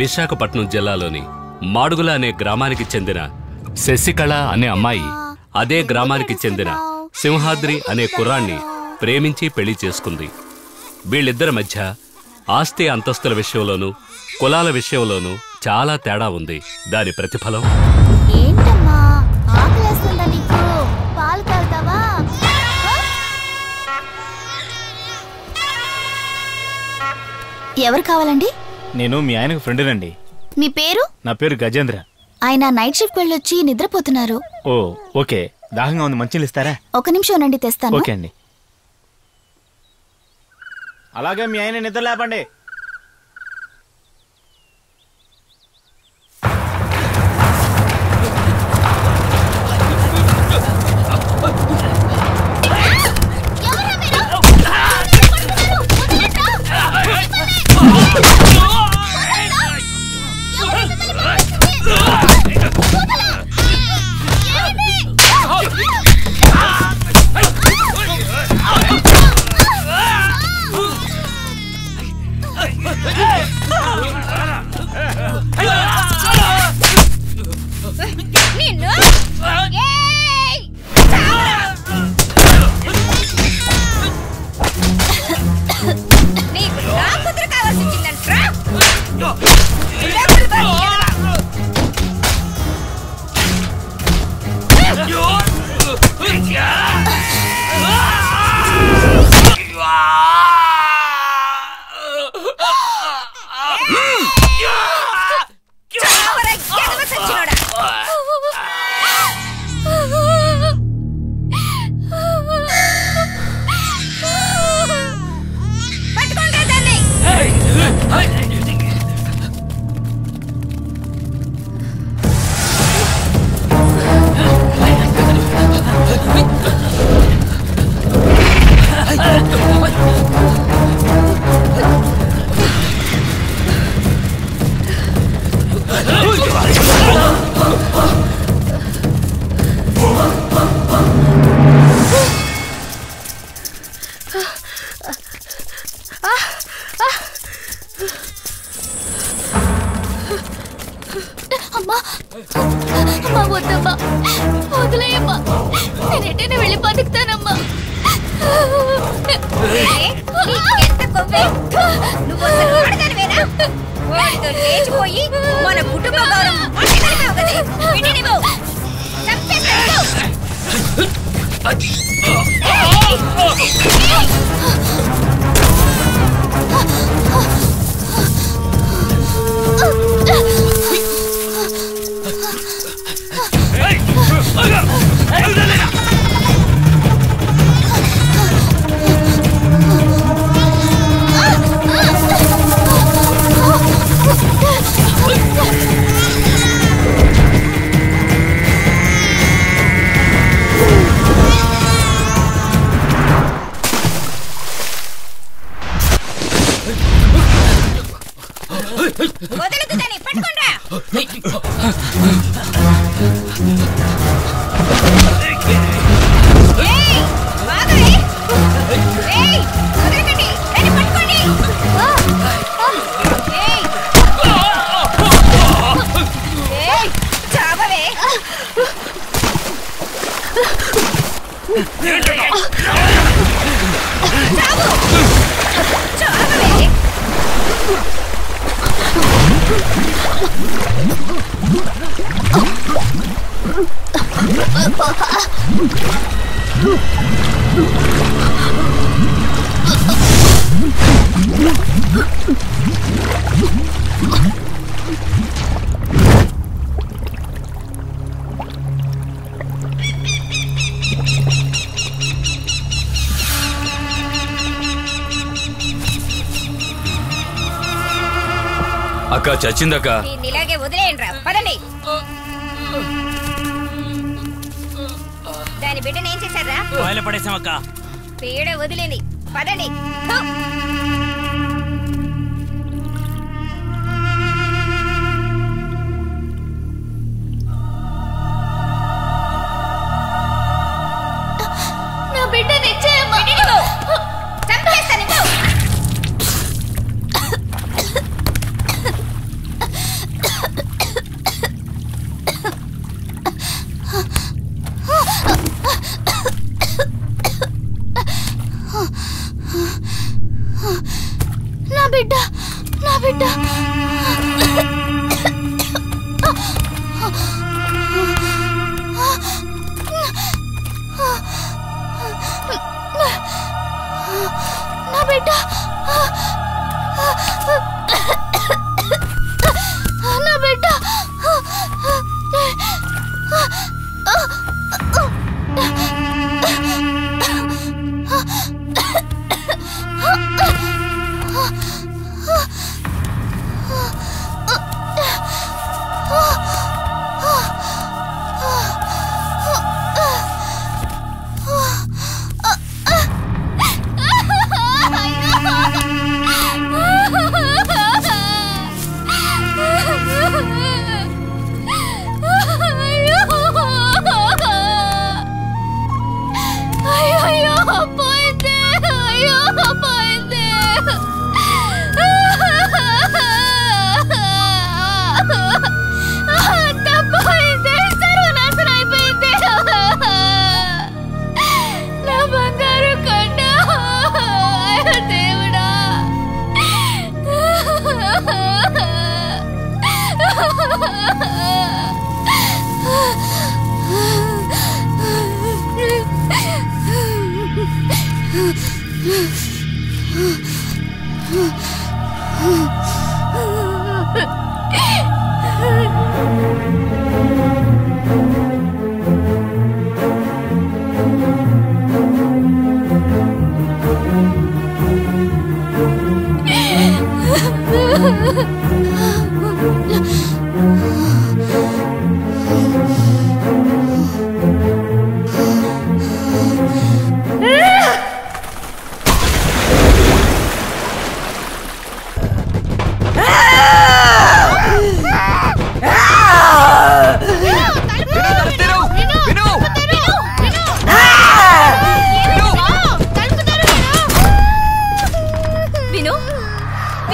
విశాఖపట్నం జిల్లాలోని మాడుగుల అనే గ్రామానికి చెందిన శశికళ అనే అమ్మాయి అదే గ్రామానికి చెందిన సింహాద్రి అనే కుర్రాన్ని ప్రేమించి పెళ్లి చేసుకుంది. వీళ్ళిద్దరి మధ్య ఆస్తి అంతస్తుల విషయంలోనూ కులాల విషయంలోనూ చాలా తేడా ఉంది. దాని ప్రతిఫలం ఎవరు కావాలండి? నేను మీ ఆయనకు ఫ్రెండ్నండి. మీ పేరు? నా పేరు గజేంద్ర. ఆయన నైట్ షిఫ్ట్ వెళ్ళొచ్చి నిద్రపోతున్నారు. ఓ ఓకే, దాహంగా ఉంది, మంచినీళ్ళు ఇస్తారా? ఒక నిమిషం రండి తెస్తాను. ఓకే అండి. అలాగే మీ ఆయన నిద్ర లేపండి. అక్క చచ్చిందక్క. ఇలాగే వదిలేయండి రా, పదండి. దాని బిడ్డను ఏం చేశారా? బాయిలో పడేసామక్క. పేడ వదిలేండి, పదండి. बेटा। ना बेटा।